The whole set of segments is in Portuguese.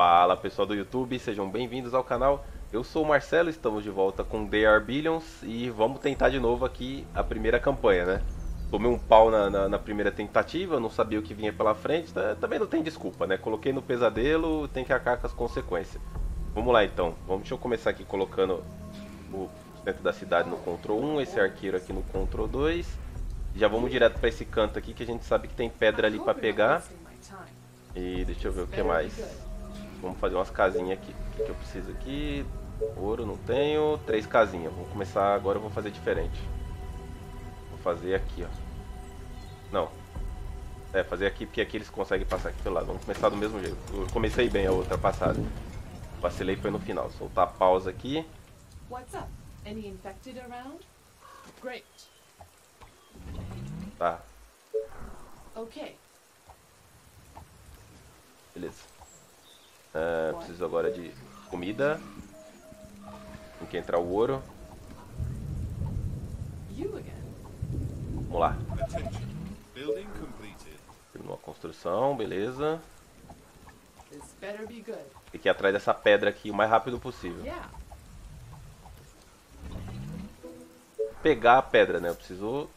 Fala pessoal do YouTube, sejam bem-vindos ao canal. Eu sou o Marcelo, estamos de volta com They Are Billions e vamos tentar de novo aqui a primeira campanha, né? Tomei um pau na primeira tentativa, não sabia o que vinha pela frente, também não tem desculpa, né? Coloquei no pesadelo, tem que arcar com as consequências. Vamos lá então, deixa eu começar aqui colocando o centro da cidade no Ctrl 1, esse arqueiro aqui no Ctrl 2. Já vamos direto para esse canto aqui que a gente sabe que tem pedra ali para pegar. E deixa eu ver o que mais. Vamos fazer umas casinhas aqui. O que eu preciso aqui? Ouro, não tenho. 3 casinhas. Vou começar agora, eu vou fazer diferente. Vou fazer aqui, ó. Não. É, fazer aqui, porque aqui eles conseguem passar aqui pelo lado. Vamos começar do mesmo jeito. Eu comecei bem a outra passada. Vacilei, foi no final. Soltar a pausa aqui. Tá. Beleza. Preciso agora de comida. Tem que entrar o ouro. Vamos lá. Terminou a construção, beleza. Tem que ir atrás dessa pedra aqui o mais rápido possível. Pegar a pedra, né? Eu preciso...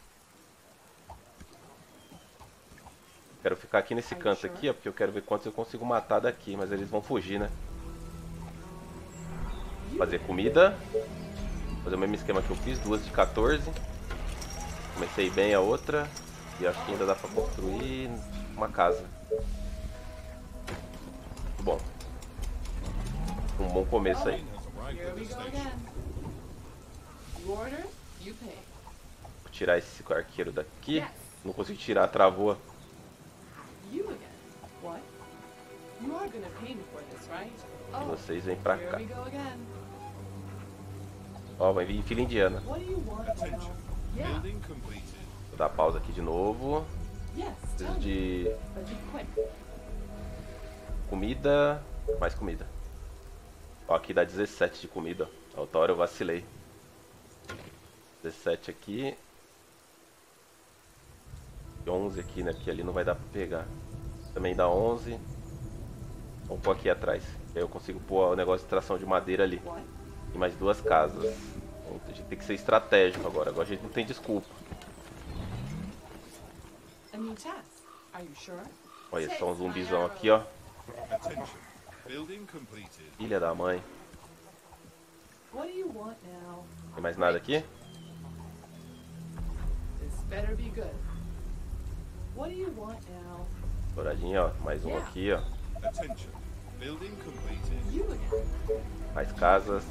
Quero ficar aqui nesse canto aqui, ó, porque eu quero ver quantos eu consigo matar daqui, mas eles vão fugir, né? Fazer comida. Fazer o mesmo esquema que eu fiz, 2 de 14. Comecei bem a outra. E acho que ainda dá pra construir uma casa. Muito bom. Um bom começo aí. Vou tirar esse arqueiro daqui. Não consegui tirar, travou. Vocês vêm pra cá. Ó, vai vir fila indiana. Vou dar pausa aqui de novo. Preciso de... comida. Mais comida. Ó, aqui dá 17 de comida. A outra hora eu vacilei. 17 aqui. 11 aqui, né? Porque ali não vai dar pra pegar. Também dá 11. Vamos pôr aqui atrás. Aí eu consigo pôr o negócio de tração de madeira ali. E mais 2 casas. Então, a gente tem que ser estratégico agora. Agora a gente não tem desculpa. Olha só um zumbizão aqui, ó. Filha da mãe. Tem mais nada aqui? Douradinha, ó. Mais um aqui, ó. Mais casas.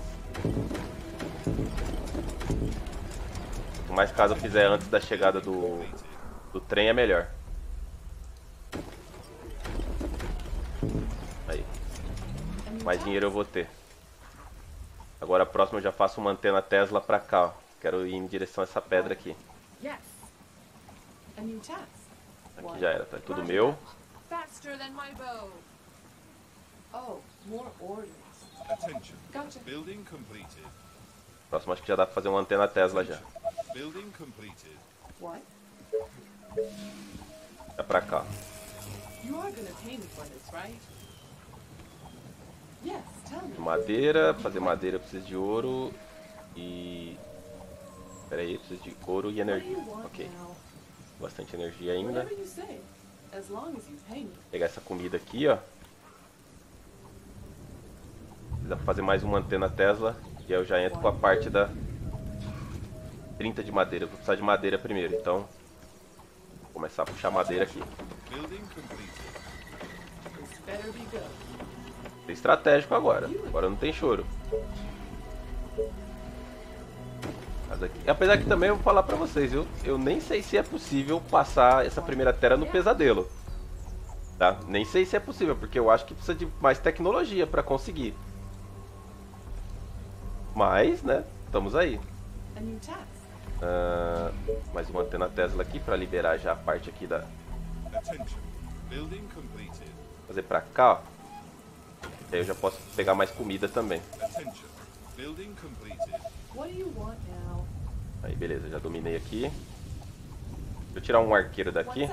Quanto mais casa eu fizer antes da chegada do trem, é melhor. Aí. Mais dinheiro eu vou ter. Agora a próxima eu já faço uma antena Tesla pra cá, ó. Quero ir em direção a essa pedra aqui. Aqui já era, tá tudo meu. Próximo, acho que já dá pra fazer uma antena Tesla já. É pra cá. Madeira, pra fazer madeira eu preciso de ouro e... Pera aí, eu preciso de ouro e energia. Ok. Bastante energia ainda. Pegar essa comida aqui, ó. Dá pra fazer mais uma antena Tesla. E aí eu já entro com a parte da 30 de madeira. Eu vou precisar de madeira primeiro, então vou começar a puxar madeira aqui. É estratégico agora. Agora não tem choro. Mas aqui... Apesar que também eu vou falar pra vocês, eu nem sei se é possível passar essa primeira terra no pesadelo. Tá? Nem sei se é possível, porque eu acho que precisa de mais tecnologia pra conseguir. Mas, né, estamos aí. Mais uma antena Tesla aqui pra liberar já a parte aqui da... Fazer pra cá, ó. E aí eu já posso pegar mais comida também. Aí, beleza, já dominei aqui. Deixa eu tirar um arqueiro daqui.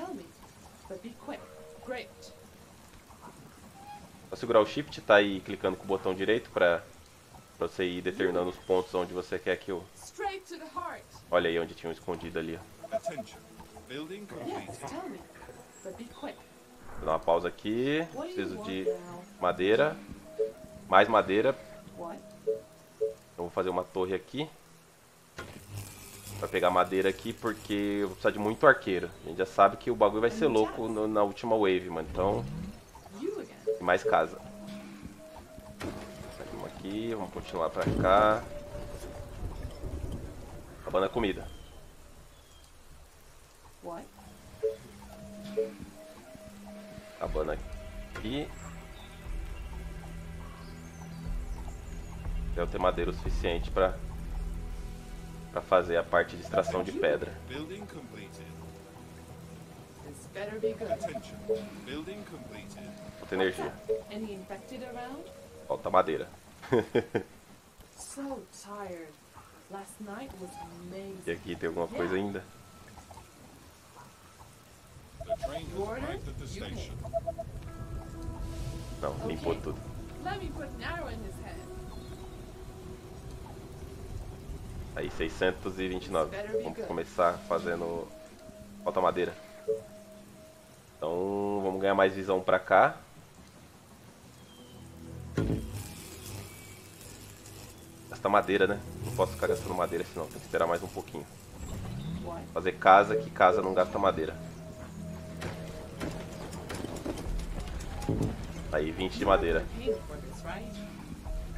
Tell me, but be quick. Great. Pra segurar o shift, tá aí clicando com o botão direito pra você ir determinando os pontos onde você quer que eu... Olha aí onde tinha um escondido ali. Vou dar uma pausa aqui. Preciso de madeira. Mais madeira. Eu vou fazer uma torre aqui. Pra pegar madeira aqui, porque eu vou precisar de muito arqueiro. A gente já sabe que o bagulho vai ser louco na última wave, mano. Então... E mais casa. Saímos aqui, vamos continuar pra cá. Acabando a comida. Acabando aqui. Deve ter madeira o suficiente pra fazer a parte de extração de pedra. Falta energia. Falta madeira. E aqui tem alguma coisa ainda? Não, limpou tudo. Aí, 629. Vamos começar fazendo... Falta madeira. Então, vamos ganhar mais visão pra cá. Gasta madeira, né? Não posso ficar gastando madeira senão, tem que esperar mais um pouquinho. Fazer casa, que casa não gasta madeira. Aí, 20 de madeira.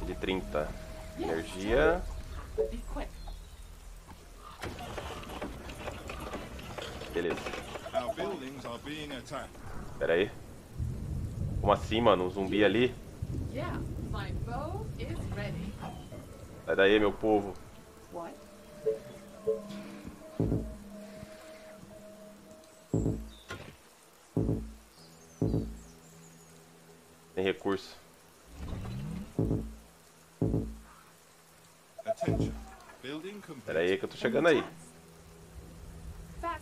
De 30. Energia. Beleza. Pera aí. Como assim, mano? Um zumbi ali? Sai daí, meu povo. Tem recurso. Pera aí que eu tô chegando aí. Tá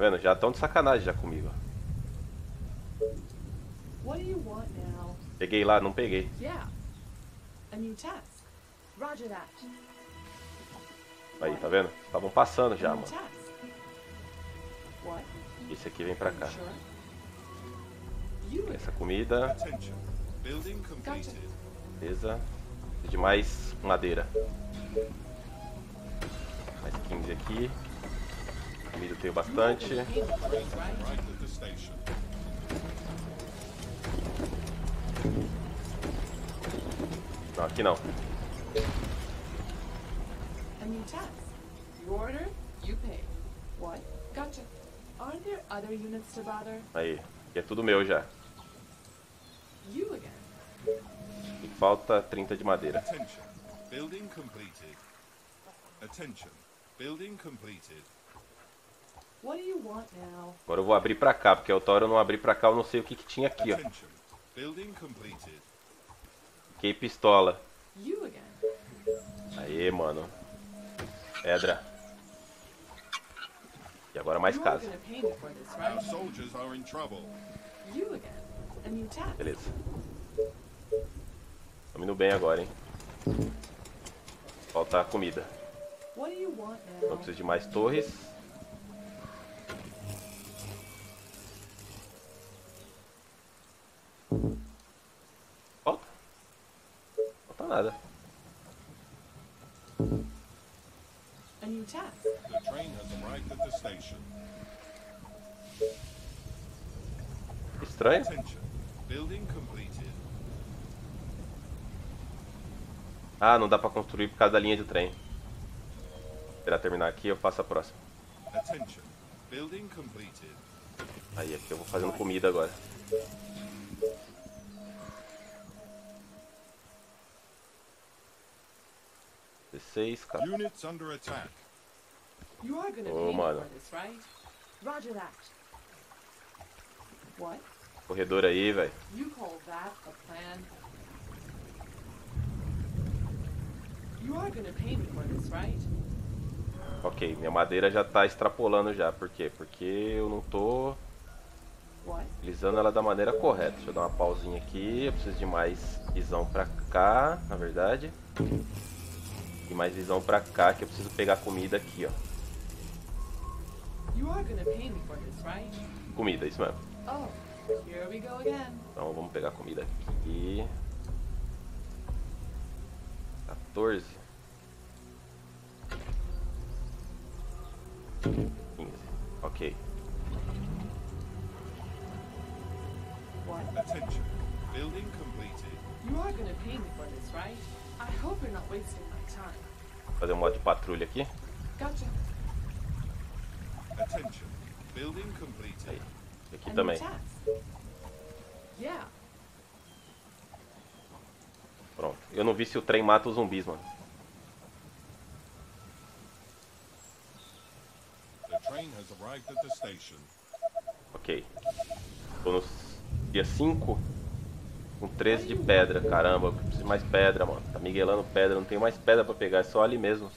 vendo? Já estão de sacanagem já comigo. Peguei lá, não peguei. Aí, tá vendo? Estavam passando já, mano. Esse aqui vem pra cá. Essa comida. Beleza. De mais madeira. Mais 15 aqui. Comida eu tenho bastante. Não, aqui não. Aí, aqui é tudo meu já. E falta 30 de madeira. Agora eu vou abrir pra cá, porque a outra hora eu não abri pra cá, eu não sei o que tinha aqui, ó. Fiquei pistola. Aê, mano. Pedra. E agora mais casa. Beleza. Tô indo bem agora, hein? Falta comida. Não preciso de mais torres. Falta? Falta nada. Estranho? Ah, não dá pra construir por causa da linha de trem. Esperar terminar aqui, eu faço a próxima. Aí, aqui eu vou fazendo comida agora. Cara. Ô, mano. Corredor aí, velho. Ok, minha madeira já tá extrapolando já. Por quê? Porque eu não tô lisando ela da maneira correta. Deixa eu dar uma pausinha aqui. Eu preciso de mais visão pra cá, na verdade. E mais visão pra cá, que eu preciso pegar comida aqui, ó. Comida, isso mesmo. Então vamos pegar comida aqui. 14. 15. Ok. Attention. Building completed. You are gonna pay me for this, right? I hope you're not wasting my time. Fazer um modo de patrulha aqui. Gotcha. Attention. Building completed. Aqui também. Pronto. Eu não vi se o trem mata os zumbis, mano. Ok. Tô no dia 5 com 13 de pedra. Caramba, eu preciso de mais pedra, mano. Tá miguelando pedra, não tenho mais pedra pra pegar, é só ali mesmo.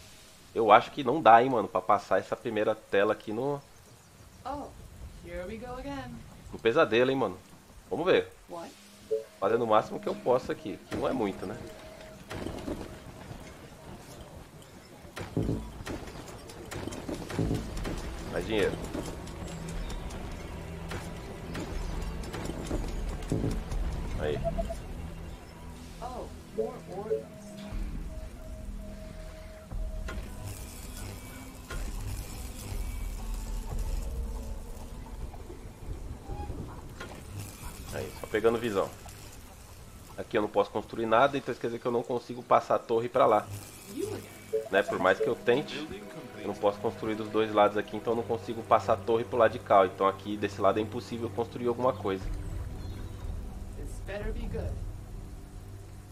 Eu acho que não dá, hein, mano, pra passar essa primeira tela aqui no... No pesadelo, hein, mano. Vamos ver. Fazendo o máximo que eu posso aqui, que não é muito, né? Mais dinheiro. Aí. Aí, só pegando visão. Aqui eu não posso construir nada, então isso quer dizer que eu não consigo passar a torre pra lá. Né? Por mais que eu tente, eu não posso construir dos dois lados aqui, então eu não consigo passar a torre pro lado de cá. Então aqui desse lado é impossível construir alguma coisa.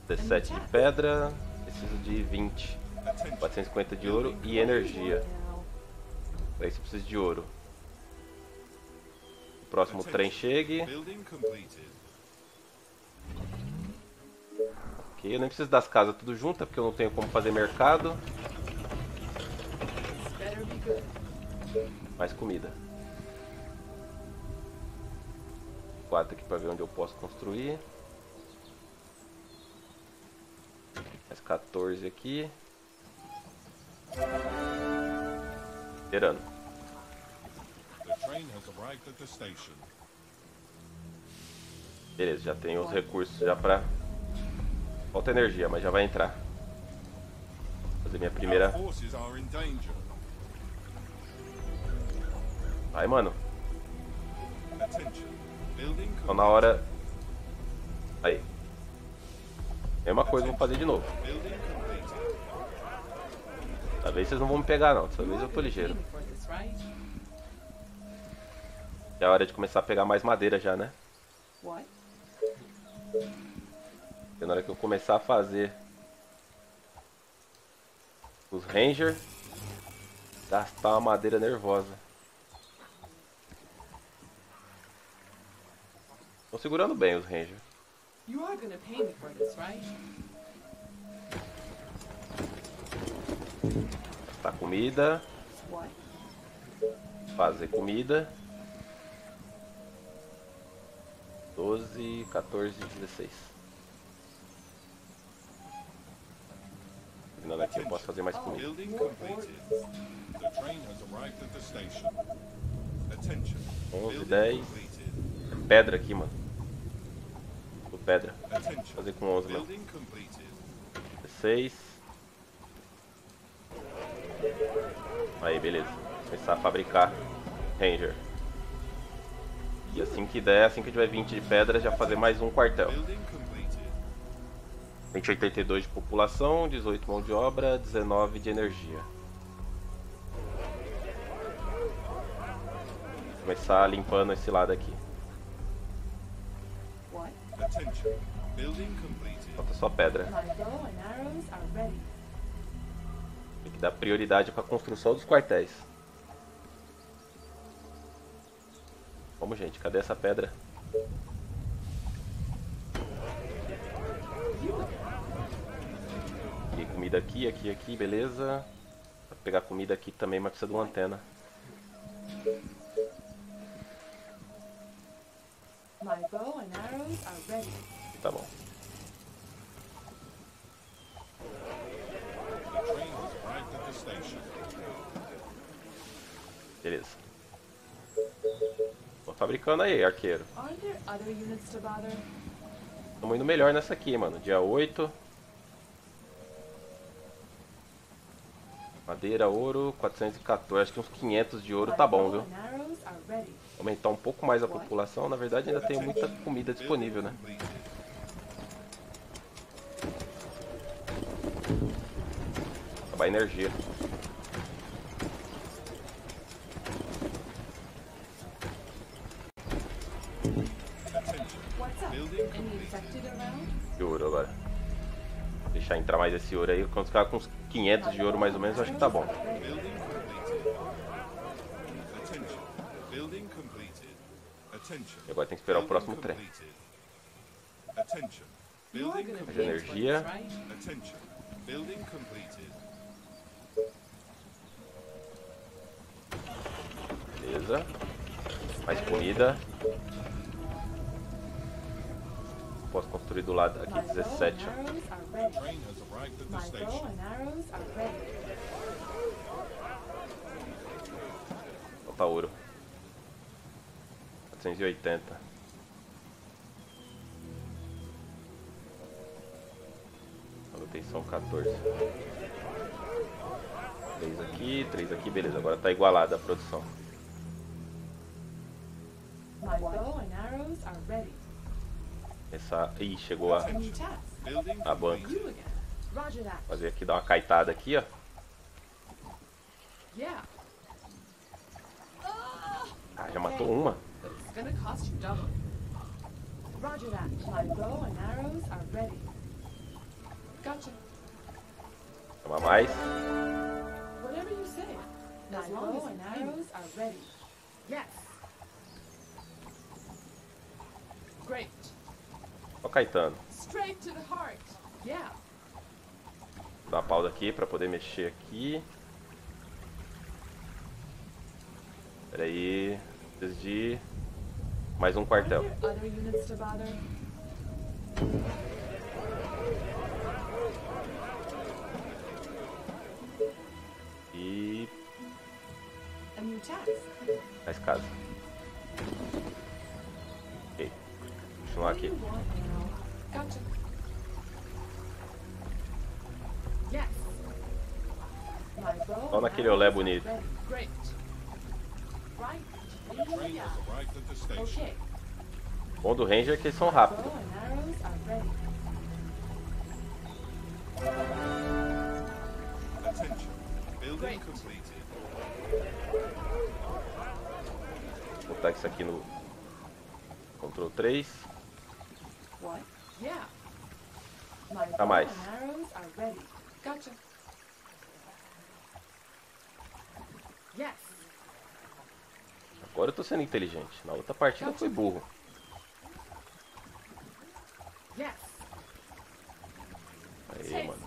17 de pedra, preciso de 20, 450 de ouro e energia. Pra isso eu preciso de ouro. O próximo trem chegue. Ok, eu nem preciso das casas tudo junto, porque eu não tenho como fazer mercado. Mais comida. 4 aqui pra ver onde eu posso construir. Mais 14 aqui. Esperando. Beleza, já tenho os recursos já pra... Falta energia, mas já vai entrar. Vou fazer minha primeira... Vai, mano. Então na hora... Aí. Mesma coisa, vamos fazer de novo. Dessa vez vocês não vão me pegar, não. Dessa vez eu tô ligeiro. Já é hora de começar a pegar mais madeira já, né? Porque na hora que eu começar a fazer os Ranger, gastar uma madeira nervosa. Estão segurando bem os Ranger. Gastar comida. Fazer comida. 12, 14, 16. Não, aqui eu posso fazer mais comida. Oh. 11, 10. É pedra aqui, mano. Vou pedra. Vou fazer com 11, mano. 16. Aí, beleza. Vou começar a fabricar Ranger. E assim que der, assim que tiver 20 de pedra, já fazer mais um quartel. 82 de população, 18 mão de obra, 19 de energia. Vou começar limpando esse lado aqui. Falta só pedra. Tem que dar prioridade para a construção dos quartéis. Vamos, gente, cadê essa pedra? Comida aqui, beleza. Pra pegar comida aqui também, mas precisa de uma antena. Tá bom. Beleza. Tô fabricando aí, arqueiro. Estamos indo melhor nessa aqui, mano. Dia 8. Madeira, ouro, 414. Acho que uns 500 de ouro tá bom, viu? Aumentar um pouco mais a população. Na verdade, ainda tem muita comida disponível, né? Acabar a energia. De ouro agora. Vou deixar entrar mais esse ouro aí. Quando ficar com uns 500 de ouro mais ou menos, eu acho que tá bom. E agora tem que esperar o próximo trem. Mais energia. Beleza. Mais comida. Posso construir do lado aqui 17. Falta ouro. 480. Manutenção 14. 3 aqui, 3 aqui, beleza. Agora tá igualada a produção. Essa... Ih, chegou a banca. Fazer aqui, dar uma caetada aqui, ó. Ah, já matou uma. Toma mais. Ó, Caetano. Dá uma pausa aqui pra poder mexer aqui. Pera aí. Preciso de mais um quartel. E... mais casa. Ok. Vou continuar aqui. Olha naquele olé bonito. O bom do Ranger é que eles são rápidos. Vou botar isso aqui no Ctrl 3. A mais. Agora eu tô sendo inteligente. Na outra partida eu fui burro. Aí, mano.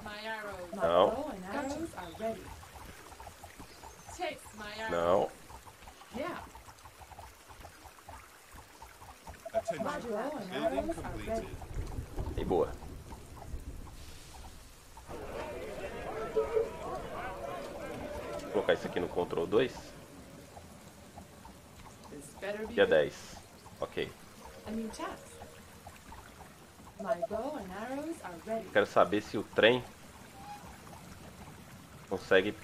Não. Não. E boa. Vou colocar isso aqui no Ctrl 2. Dia 10. Ok. Quero saber se o trem consegue...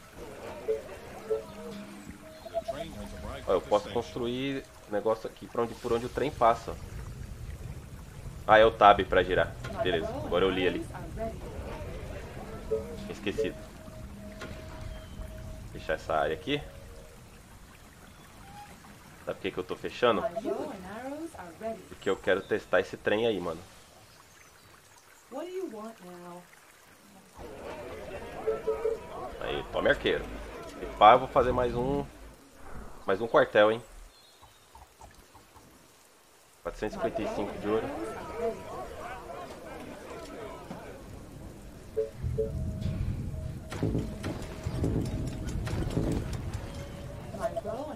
Oh, eu posso construir negócio aqui pra onde, por onde o trem passa. Ah, é o tab pra girar. Beleza, agora eu li ali. Esquecido. Vou fechar essa área aqui. Sabe por que eu tô fechando? Porque eu quero testar esse trem aí, mano. Aí, tome arqueiro. E pá, eu vou fazer mais um quartel, hein. 455 de ouro.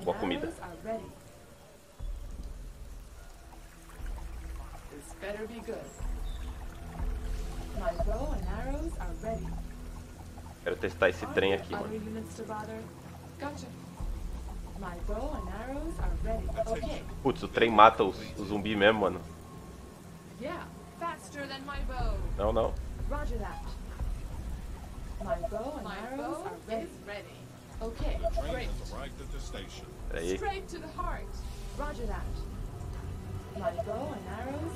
boa comida. Quero testar esse trem aqui, mano. Putz, o trem mata o zumbi mesmo, mano. Não, não. Peraí.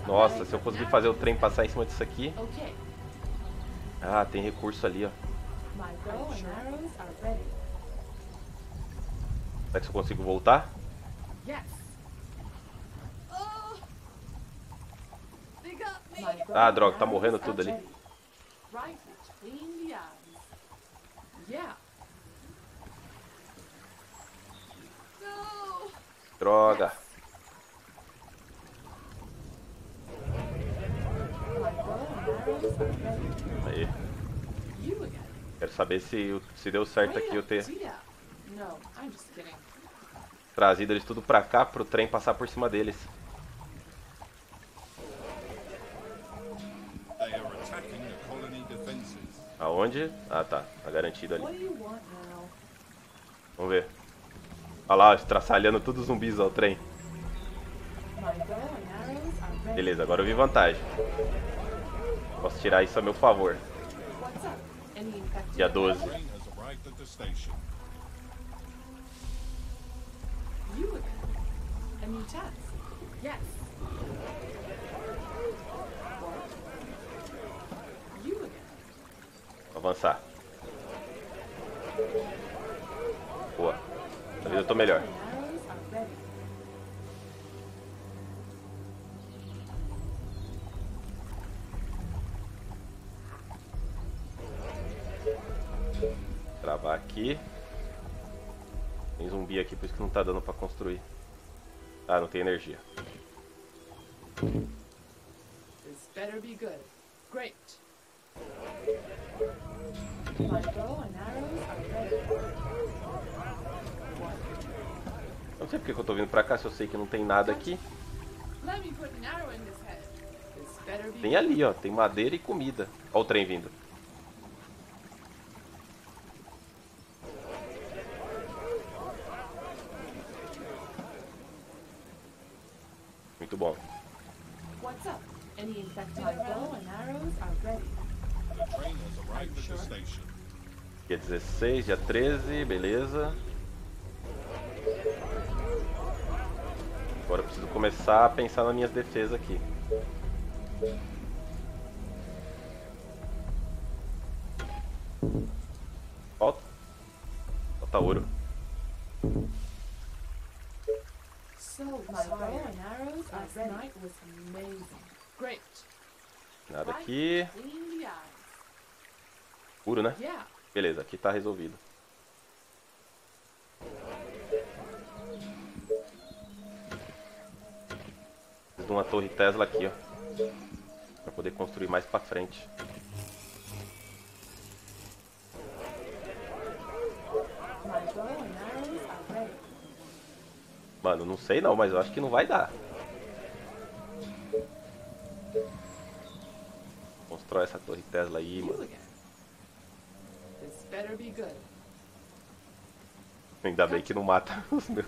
Nossa, se eu conseguir fazer o trem passar em cima disso aqui. Ah, tem recurso ali, ó. Será que eu consigo voltar? Ah, droga, tá morrendo tudo ali. Droga. Aí. Quero saber se deu certo aqui eu ter trazido eles tudo pra cá, pro trem passar por cima deles. Aonde? Ah, tá. Tá garantido ali. Vamos ver. Olha lá, estraçalhando todos os zumbis ao trem. Beleza, agora eu vi vantagem. Posso tirar isso a meu favor. Dia 12. Vou avançar. Boa. Talvez eu tô melhor. Travar aqui. Tem zumbi aqui, por isso que não tá dando pra construir. Ah, não tem energia. This better be good. Great. Não sei porque que eu tô vindo pra cá, se eu sei que não tem nada aqui. Tem ali, ó, tem madeira e comida. Ó o trem vindo. Muito bom. Dia 16, dia 13, beleza. Agora eu preciso começar a pensar nas minhas defesas aqui. Falta ouro. Nada aqui. Puro, né? Beleza, aqui tá resolvido. Preciso de uma torre Tesla aqui, ó, pra poder construir mais pra frente. Mano, não sei não, mas eu acho que não vai dar. Constrói essa torre Tesla aí, mano. Ainda bem que não mata os meus.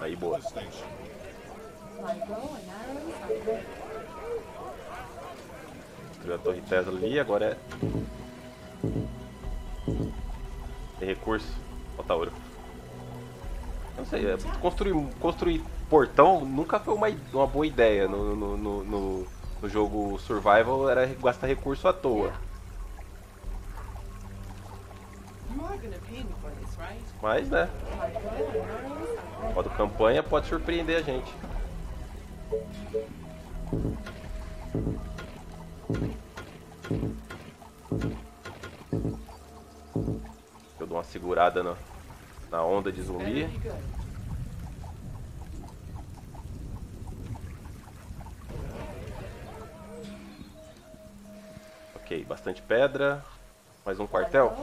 Aí, boa. Destruiu a torre Tesla ali, agora é... Tem recurso. Falta ouro. Não sei, construir portão nunca foi uma boa ideia no jogo survival, era gastar recurso à toa. Mas, né? O modo campanha pode surpreender a gente. Eu dou uma segurada na onda de zumbi. Ok, bastante pedra. Mais um quartel?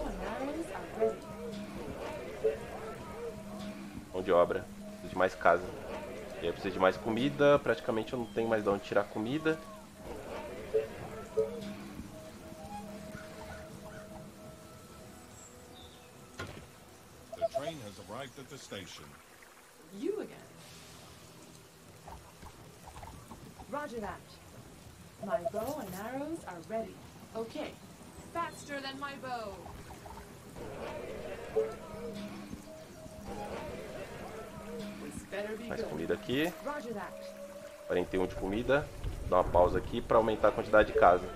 Mão de obra. Preciso de mais casa. E aí eu preciso de mais comida. Praticamente eu não tenho mais de onde tirar comida. Roger that. My bow and arrows are ready. Okay. Faster than my bow. Mais comida aqui. 41 de comida. Vou dar uma pausa aqui para aumentar a quantidade de casa.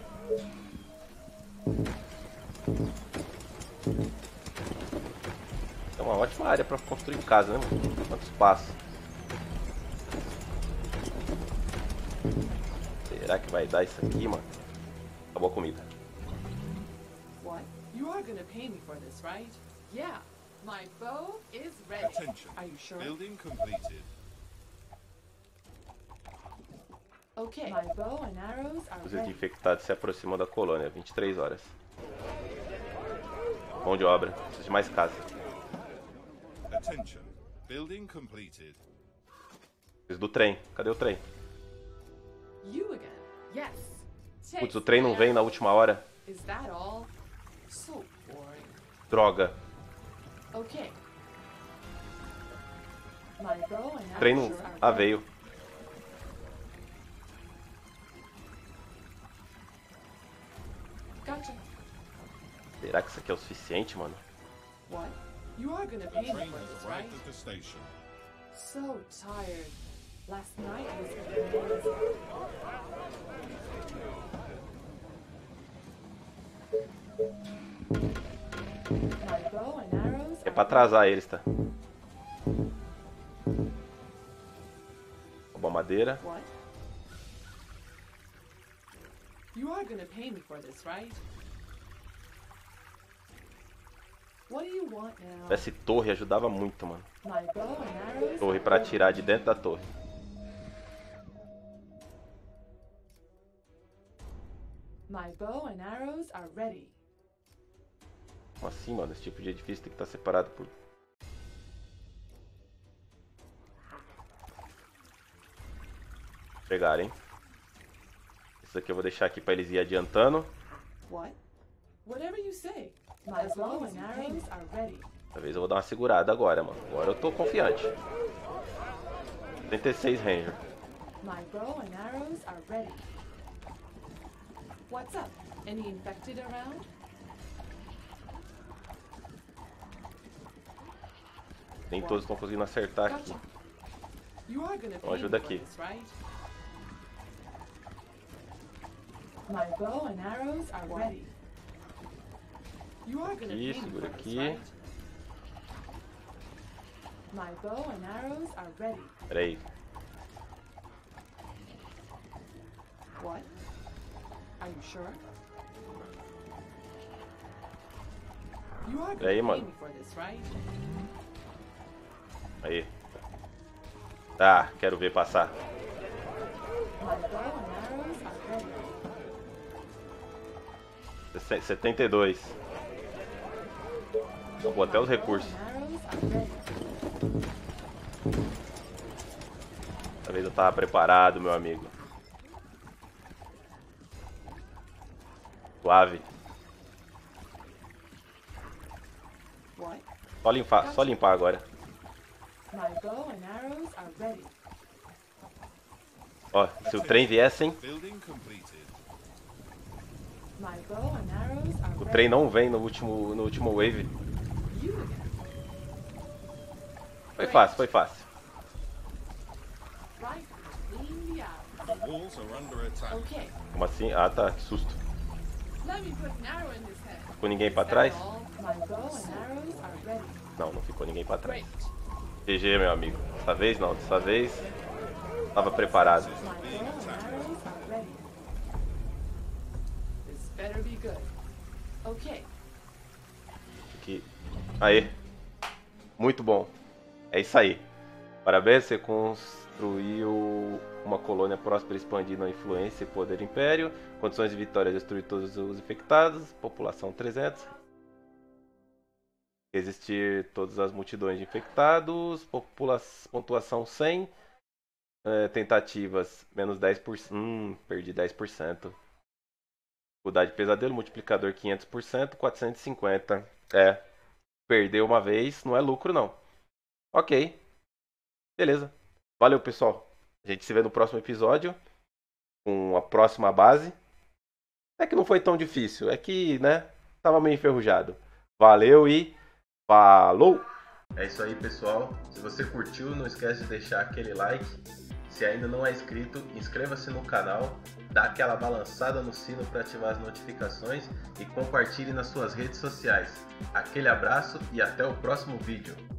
É uma ótima área para construir casa, né? Quanto espaço. Será que vai dar isso aqui, mano? Acabou a comida. What? You are gonna pay me for this, right? Yeah. My bow is ready. Attention. Are you sure? Building completed. Okay. My bow and arrows are ready. Os infectados se aproximam da colônia. 23 horas. Mão de obra. Preciso de mais casa. Attention. Building completed. Preciso do trem. Cadê o trem? You again. Yes. Putz, o trem não vem na última hora. Is that all? So boring. Droga. Okay. O trem não... Ah, veio. Gotcha. Será que isso aqui é o suficiente, mano? What? You are gonna pay for this, right? So tired. Last night was é pra atrasar eles, tá? Roubar madeira. You are gonna pay me for this, right? What do you want now? Essa torre ajudava muito, mano. Torre pra atirar de dentro da torre. My bow and arrows are ready. Como assim, mano? Esse tipo de edifício tem que estar separado por... Pegar, hein? Isso aqui eu vou deixar aqui pra eles ir adiantando. What? Whatever you say. My bow and arrows are ready. Talvez eu vou dar uma segurada agora, mano. Agora eu tô confiante. 36 Ranger. My bow and arrows are ready. What's up? Any infected around? Nem todos estão conseguindo acertar aqui. Então ajuda aqui. Aqui, segura aqui. Peraí. Peraí, mano. Aí. Tá, quero ver passar. Se 72. Vou até os recursos. Talvez eu tava preparado, meu amigo. Suave. Só limpar agora. Ó, se o trem viesse, hein? O trem não vem no último wave. Foi fácil, foi fácil. Como assim? Ah, tá, que susto. Ficou ninguém pra trás? Não, não ficou ninguém pra trás. GG, meu amigo. Dessa vez não, dessa vez estava preparado. Aqui. Aê. Muito bom. É isso aí. Parabéns, você destruir uma colônia próspera, expandindo a influência e poder do império. Condições de vitória: destruir todos os infectados, população 300. Resistir todas as multidões de infectados, pontuação 100. Tentativas, menos 10%. Perdi 10%. Dificuldade de pesadelo, multiplicador 500%, 450. Perdeu uma vez, não é lucro não. Ok. Beleza. Valeu, pessoal. A gente se vê no próximo episódio, com a próxima base. É que não foi tão difícil, é que, né, tava meio enferrujado. Valeu e falou! É isso aí, pessoal. Se você curtiu, não esquece de deixar aquele like. Se ainda não é inscrito, inscreva-se no canal, dá aquela balançada no sino para ativar as notificações e compartilhe nas suas redes sociais. Aquele abraço e até o próximo vídeo.